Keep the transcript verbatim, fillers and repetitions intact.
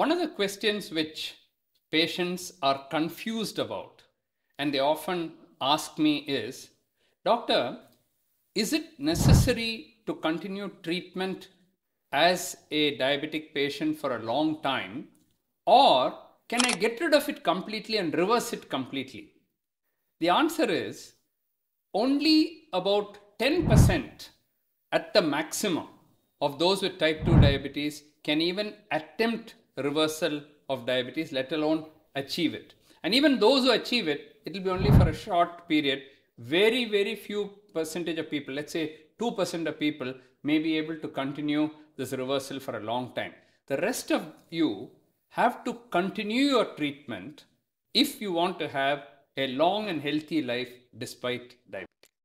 One of the questions which patients are confused about and they often ask me is, Doctor, is it necessary to continue treatment as a diabetic patient for a long time, or can I get rid of it completely and reverse it completely? The answer is only about ten percent at the maximum of those with type two diabetes can even attempt reversal of diabetes, let alone achieve it. And even those who achieve it, it will be only for a short period. Very, very few percentage of people, let's say two percent of people, may be able to continue this reversal for a long time. The rest of you have to continue your treatment if you want to have a long and healthy life despite diabetes.